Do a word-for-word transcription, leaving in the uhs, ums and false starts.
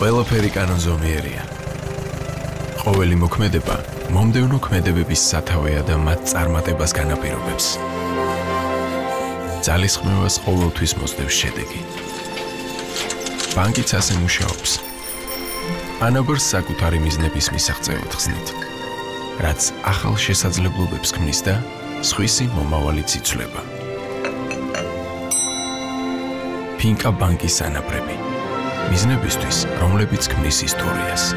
ყველაფერი კანონზომიერია. Ყოველი მოქმედება მომდევნო ქმედებების სათავეა და მათ წარმატებას განაპირობებს. ძალისხმევას ყოველთვის მოსდევს შედეგი. ბანკიც ასე მუშაობს. ანაბერს საკუთარი მიზნების მისაღწევად ხსნით, რაც ახალ შესაძლებლობებს ქმნის და სხვისი მომავალიც იცვლება. ფინკა ბანკის ანაბრები. მიზნებისთვის, რომლებიც ქმნის ისტორიას.